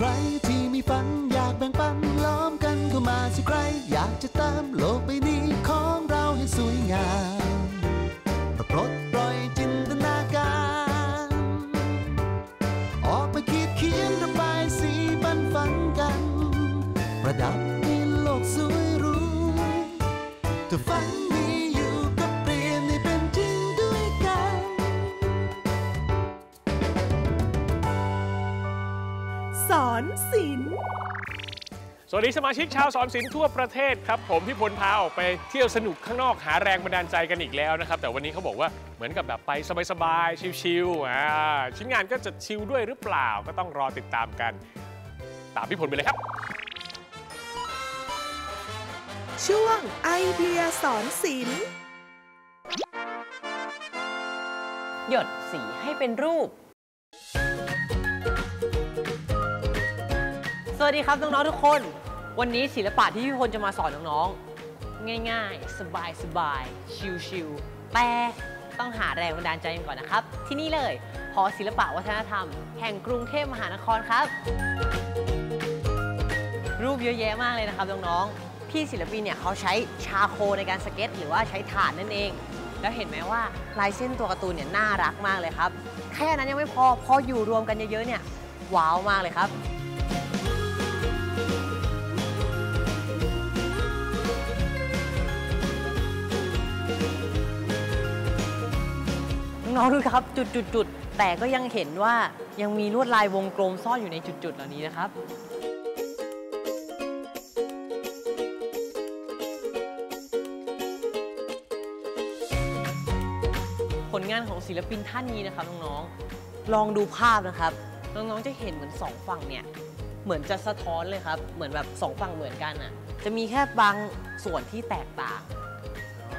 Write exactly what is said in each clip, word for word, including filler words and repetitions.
ใครที่มีฝันอยากแบ่งปันล้อมกันเข้ามาสิใครอยากจะเติมโลกใบนี้ของเราให้สวยงามปลดปล่อยจินตนาการออกไปคิดเขียนระบายสีบันฝันกันประดับให้โลกสวยหรูถ้าฝันมีอยู่ก็เปลี่ยนให้เป็นจริงด้วยกันสอนศิลป์สวัสดีสมาชิกชาวสอนศิลป์ทั่วประเทศครับผมพี่พลพาออกไปเที่ยวสนุกข้างนอกหาแรงบันดาลใจกันอีกแล้วนะครับแต่วันนี้เขาบอกว่าเหมือนกับแบบไปสบายๆชิลๆอ่าชิ้นงานก็จะชิลด้วยหรือเปล่าก็ต้องรอติดตามกันตามพี่พลไปเลยครับช่วงไอเดียสอนศิลป์หยดสีให้เป็นรูปสวัสดีครับน้องๆทุกคนวันนี้ศิลปะที่พี่พลจะมาสอนน้องๆง่ายๆสบายๆชิลๆแต่ต้องหาแรงบันดาลใจกันก่อนนะครับที่นี่เลยหอศิลปะวัฒนธรรมแห่งกรุงเทพมหานครครับรูปเยอะแยะมากเลยนะครับน้องๆพี่ศิลปินเนี่ยเขาใช้ชาโคในการสเก็ตหรือว่าใช้ถ่านนั่นเองแล้วเห็นไหมว่าลายเส้นตัวการ์ตูนเนี่ยน่ารักมากเลยครับแค่นั้นยังไม่พอพออยู่รวมกันเยอะๆเนี่ยว้าวมากเลยครับน้องดูครับจุดๆแต่ก็ยังเห็นว่ายังมีลวดลายวงกลมซ่อนอยู่ในจุดๆเหล่านี้นะครับผลงานของศิลปินท่านนี้นะครับน้องๆลองดูภาพนะครับน้องๆจะเห็นเหมือนสองฝั่งเนี่ยเหมือนจะสะท้อนเลยครับเหมือนแบบสองฝั่งเหมือนกันอ่ะจะมีแค่บางส่วนที่แตกต่าง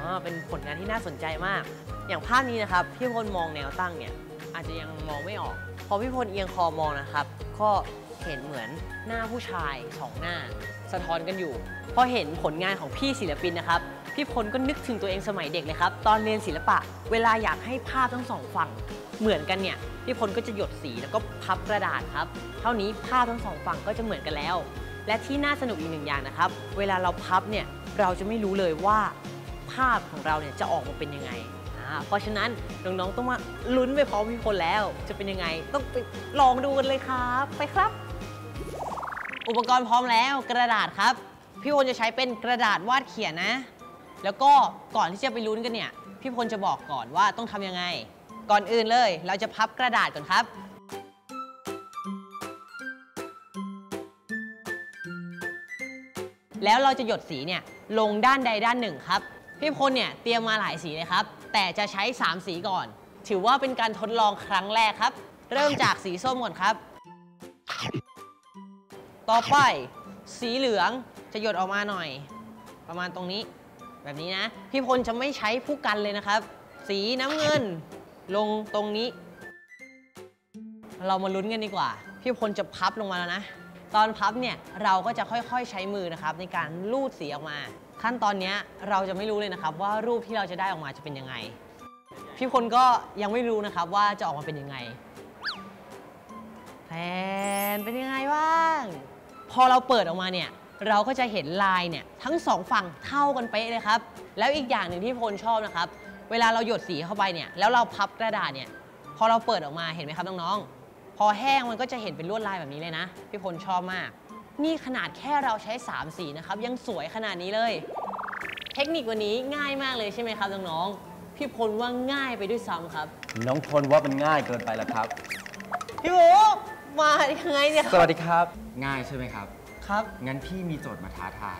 อ๋อเป็นผลงานที่น่าสนใจมากอย่างภาพนี้นะครับพี่พลมองแนวตั้งเนี่ยอาจจะยังมองไม่ออกพอพี่พลเอียงคอมองนะครับก็เห็นเหมือนหน้าผู้ชายสองหน้าสะท้อนกันอยู่พอเห็นผลงานของพี่ศิลปินนะครับพี่พลก็นึกถึงตัวเองสมัยเด็กเลยครับตอนเรียนศิลปะเวลาอยากให้ภาพทั้งสองฝั่งเหมือนกันเนี่ยพี่พลก็จะหยดสีแล้วก็พับกระดาษครับเท่านี้ภาพทั้งสองฝั่งก็จะเหมือนกันแล้วและที่น่าสนุกอีกหนึ่งอย่างนะครับเวลาเราพับเนี่ยเราจะไม่รู้เลยว่าภาพของเราเนี่ยจะออกมาเป็นยังไงเพราะฉะนั้นน้องๆต้องมาลุ้นไปพร้อมพี่พลแล้วจะเป็นยังไงต้องไปลองดูกันเลยครับไปครับอุปกรณ์พร้อมแล้วกระดาษครับพี่พลจะใช้เป็นกระดาษวาดเขียนนะแล้วก็ก่อนที่จะไปลุ้นกันเนี่ยพี่พลจะบอกก่อนว่าต้องทำยังไงก่อนอื่นเลยเราจะพับกระดาษก่อนครับแล้วเราจะหยดสีเนี่ยลงด้านใดด้านหนึ่งครับพี่พลเนี่ยเตรียมมาหลายสีเลยครับแต่จะใช้สามสีก่อนถือว่าเป็นการทดลองครั้งแรกครับเริ่มจากสีส้มก่อนครับต่อไปสีเหลืองจะหยดออกมาหน่อยประมาณตรงนี้แบบนี้นะพี่พลจะไม่ใช้ผู้กันเลยนะครับสีน้ำเงินลงตรงนี้เรามาลุ้นกันดีกว่าพี่พลจะพับลงมาแล้วนะตอนพับเนี่ยเราก็จะค่อยๆใช้มือนะครับในการลูดสีออกมาขั้นตอนนี้เราจะไม่รู้เลยนะครับว่ารูปที่เราจะได้ออกมาจะเป็นยังไงพี่พลก็ยังไม่รู้นะครับว่าจะออกมาเป็นยังไงแทนเป็นยังไงบ้างพอเราเปิดออกมาเนี่ยเราก็จะเห็นลายเนี่ยทั้งสองฝั่งเท่ากันเป๊ะเลยครับแล้วอีกอย่างหนึ่งที่พลชอบนะครับเวลาเราหยดสีเข้าไปเนี่ยแล้วเราพับกระดาษเนี่ยพอเราเปิดออกมาเห็นไหมครับน้องๆพอแห้งมันก็จะเห็นเป็นลวดลายแบบนี้เลยนะพี่พลชอบมากนี่ขนาดแค่เราใช้สามสีนะครับยังสวยขนาดนี้เลยเทคนิควันนี้ง่ายมากเลยใช่ไหมครับน้องๆพี่พลว่าง่ายไปด้วยซ้ำครับน้องพลว่ามันง่ายเกินไปแล้วครับพี่โอ๋มายังไงเนี่ยสวัสดีครับง่ายใช่ไหมครับครับงั้นพี่มีโจทย์มาท้าทาย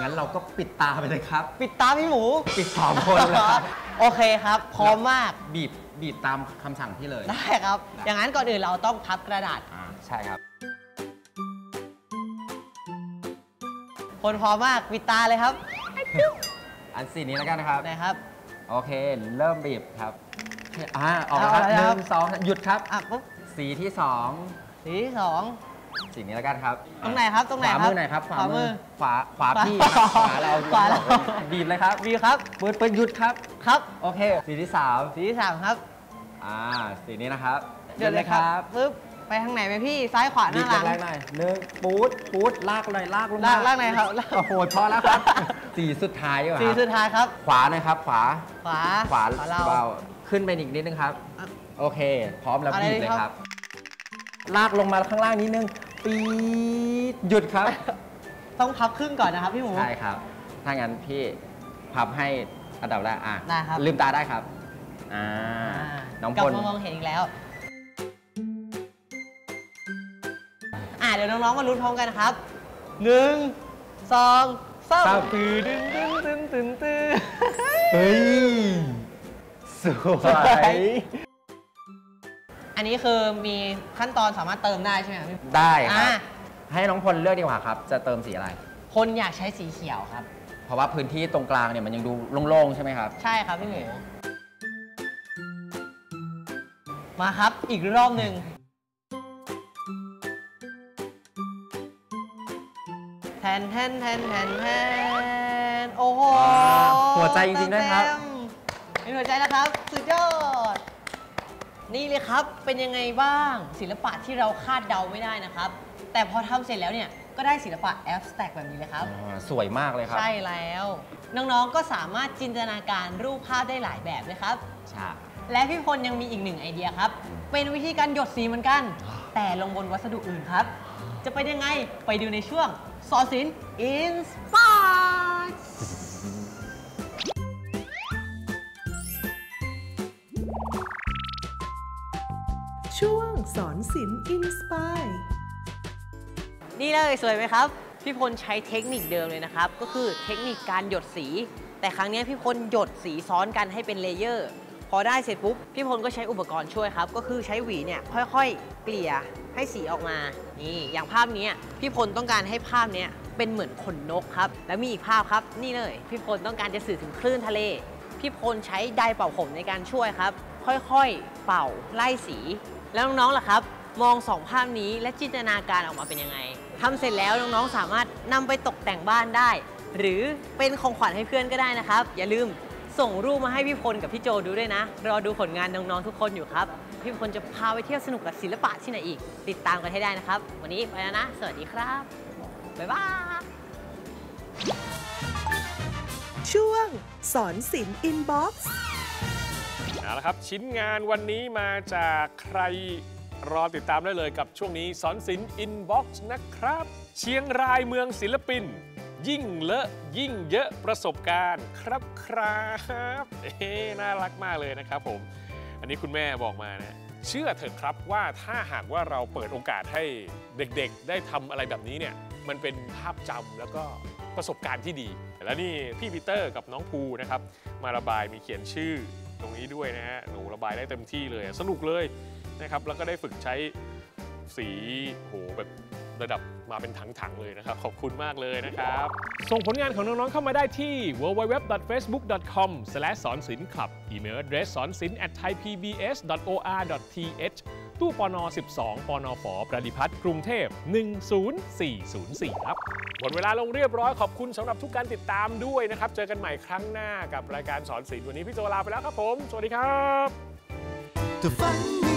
งั้นเราก็ปิดตาไปเลยครับปิดตาพี่หมูปิดสองคนเลยครับโอเคครับพร้อมมากบีบบีบตามคำสั่งพี่เลยได้ครับอย่างนั้นก่อนอื่นเราต้องพับกระดาษใช่ครับคนพร้อมมากปิดตาเลยครับอันสีนี้แล้วกันนะครับได้ครับโอเคเริ่มบีบครับอ่าออกมาครับหนึ่งสองหยุดครับอ่ะปุ๊บสีที่สองสีที่สองสีนี้แล้วกันครับตรงไหนครับตรงไหนครับขวามือไหนครับขวามือขวาขวาพี่ขวาเราขวาเราบีบเลยครับบีบครับเปิดเปิดหยุดครับครับโอเคสีที่สามสีที่สามครับอ่าสีนี้นะครับเดินเลยครับปุ๊บ ไปทางไหนไหมพี่ซ้ายขวาหน้าหลังหน่อยหนึ่งปูดปูดลากหน่อยลากลงมาลากหน่อยครับโอ้โหพอแล้วครับสี่สุดท้ายครับสี่สุดท้ายครับขวาหน่อยครับขวาขวาขวาเบาขึ้นไปอีกนิดนึงครับโอเคพร้อมแล้วบีบเลยครับลากลงมาข้างล่างนิดนึงปี๊ดหยุดครับต้องพับครึ่งก่อนนะครับพี่หมูใช่ครับถ้างั้นพี่พับให้อันดับแรกอ่ะลืมตาได้ครับอ่าน้องพลมองเห็นอีกแล้วอ่าเดี๋ยวน้องๆมาลุ้นพร้อมกันครับหนึ่งสองสามตื่นตื่นตื่นตื่นตื่นเฮ้ยสวยอันนี้คือมีขั้นตอนสามารถเติมได้ใช่ไหมพี่ได้ครับให้น้องพลเลือกดีกว่าครับจะเติมสีอะไรพลอยากใช้สีเขียวครับเพราะว่าพื้นที่ตรงกลางเนี่ยมันยังดูโล่งๆใช่ไหมครับใช่ครับพี่หมูมาครับอีกรอบหนึ่งแทนแทนแทนแทนแทนโอ้โหหัวใจจริงๆนะครับมีหัวใจแล้วครับสุดยอดนี่เลยครับเป็นยังไงบ้างศิลปะที่เราคาดเดาไม่ได้นะครับแต่พอทำเสร็จแล้วเนี่ยก็ได้ศิลปะแอฟสแต็กแบบนี้เลยครับสวยมากเลยครับใช่แล้วน้องๆก็สามารถจินตนาการรูปภาพได้หลายแบบเลยครับใช่และพี่พลยังมีอีกหนึ่งไอเดียครับเป็นวิธีการหยดสีเหมือนกันแต่ลงบนวัสดุอื่นครับจะเป็นยังไงไปดูในช่วงสอนศิลป์ Inspireช่วงสอนศิลป์ Inspireนี่เลยสวยไหมครับพี่พลใช้เทคนิคเดิมเลยนะครับก็คือเทคนิคการหยดสีแต่ครั้งนี้พี่พลหยดสีซ้อนกันให้เป็นเลเยอร์พอได้เสร็จปุ๊บพี่พลก็ใช้อุปกรณ์ช่วยครับก็คือใช้หวีเนี่ยค่อยๆเกลี่ยให้สีออกมานี่อย่างภาพนี้พี่พลต้องการให้ภาพเนี้ยเป็นเหมือนขนนกครับแล้วมีอีกภาพครับนี่เลยพี่พลต้องการจะสื่อถึงคลื่นทะเลพี่พลใช้ไดร์เป่าผมในการช่วยครับค่อยๆเป่าไล่สีแล้วน้องๆล่ะครับมองสองภาพนี้และจินตนาการออกมาเป็นยังไงทำเสร็จแล้วน้องๆสามารถนำไปตกแต่งบ้านได้หรือเป็นของขวัญให้เพื่อนก็ได้นะครับอย่าลืมส่งรูปมาให้พี่พลกับพี่โจดูด้วยนะรอดูผลงานน้องๆทุกคนอยู่ครับพี่พลจะพาไปเที่ยวสนุกกับศิลปะที่ไหนอีกติดตามกันให้ได้นะครับวันนี้ไปแล้วนะสวัสดีครับบ๊ายบายช่วงสอนศิลป์อินบ็อกซ์เอาละครับชิ้นงานวันนี้มาจากใครรอติดตามได้เลยกับช่วงนี้สอนศิลป์อินบ็อกซ์นะครับเชียงรายเมืองศิลปินยิ่งเลอะยิ่งเยอะประสบการณ์ครับครับเอ๊น่ารักมากเลยนะครับผมอันนี้คุณแม่บอกมานะเชื่อเถอะครับว่าถ้าหากว่าเราเปิดโอกาสให้เด็กๆได้ทำอะไรแบบนี้เนี่ยมันเป็นภาพจำแล้วก็ประสบการณ์ที่ดีแล้วนี่พี่ปีเตอร์กับน้องภูนะครับมาระบายมีเขียนชื่อตรงนี้ด้วยนะฮะหนูระบายได้เต็มที่เลยสนุกเลยนะครับแล้วก็ได้ฝึกใช้สีโหแบบระดับมาเป็นถังๆเลยนะครับขอบคุณมากเลยนะครับส่งผลงานของน้องๆเข้ามาได้ที่ ดับเบิลยู ดับเบิลยู ดับเบิลยู ดอท เฟซบุ๊ก ดอท คอม สแลช สอนศิลป์ คลับ อีเมลแอด สอนศิลป์ แอท ไทยพีบีเอส ดอท โออาร์ ดอท ทีเอช ตู้ปนสิบสองปนฝประดิพัฒน์กรุงเทพหนึ่ง ศูนย์ สี่ ศูนย์ สี่ครับหมดเวลาลงเรียบร้อยขอบคุณสำหรับทุกการติดตามด้วยนะครับเจอกันใหม่ครั้งหน้ากับรายการสอนศิลป์วันนี้พี่โจลาไปแล้วครับผมสวัสดีครับ